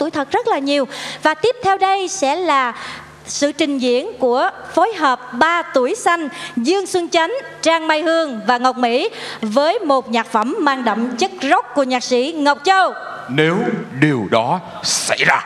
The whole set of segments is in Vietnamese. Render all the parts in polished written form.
tuổi thật rất là nhiều. Và tiếp theo đây sẽ là sự trình diễn của phối hợp 3 tuổi xanh Dương Xuân Chánh, Trang Mai Hương và Ngọc Mỹ với một nhạc phẩm mang đậm chất rock của nhạc sĩ Ngọc Châu. Nếu điều đó xảy ra.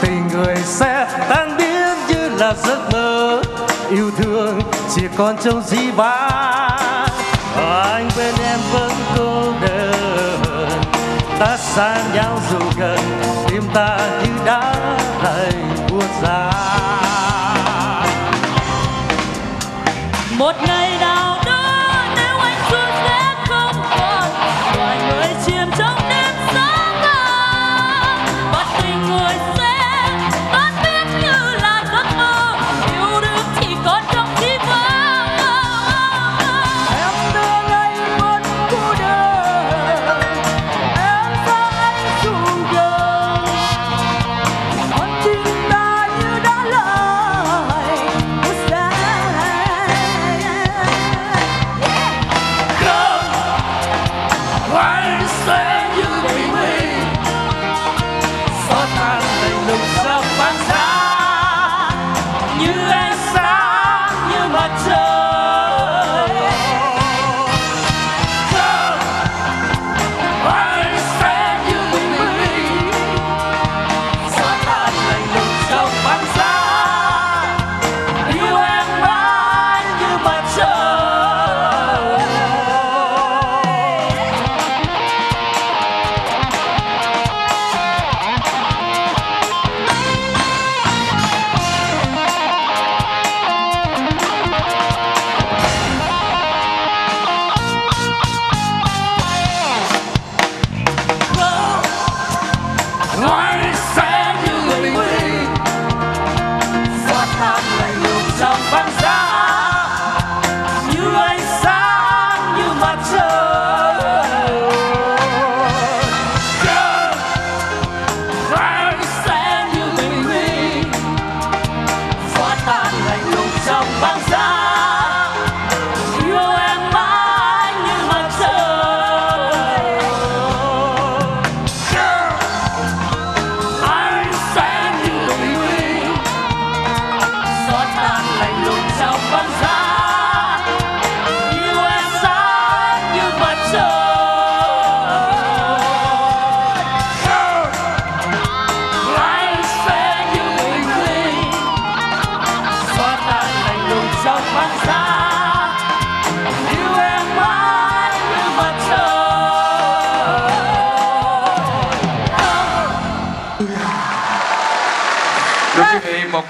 Tình người sẽ tan biến như là giấc mơ, yêu thương chỉ còn trong dĩ vãng. Anh bên em vẫn cô đơn, ta xa nhau dù gần, tim ta như đã thành buốt giá. Một ngày nào đó nếu anh xuống sẽ không còn, mọi người chìm trong đêm sáng ta, và tình người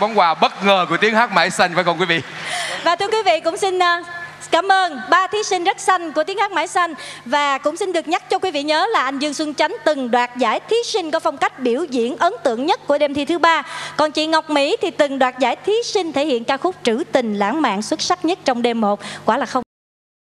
món quà bất ngờ của Tiếng Hát Mãi Xanh, phải không quý vị? Và thưa quý vị, cũng xin cảm ơn 3 thí sinh rất xanh của Tiếng Hát Mãi Xanh. Và cũng xin được nhắc cho quý vị nhớ là anh Dương Xuân Chánh từng đoạt giải thí sinh có phong cách biểu diễn ấn tượng nhất của đêm thi thứ 3. Còn chị Ngọc Mỹ thì từng đoạt giải thí sinh thể hiện ca khúc Trữ Tình lãng mạn xuất sắc nhất trong đêm 1. Quả là không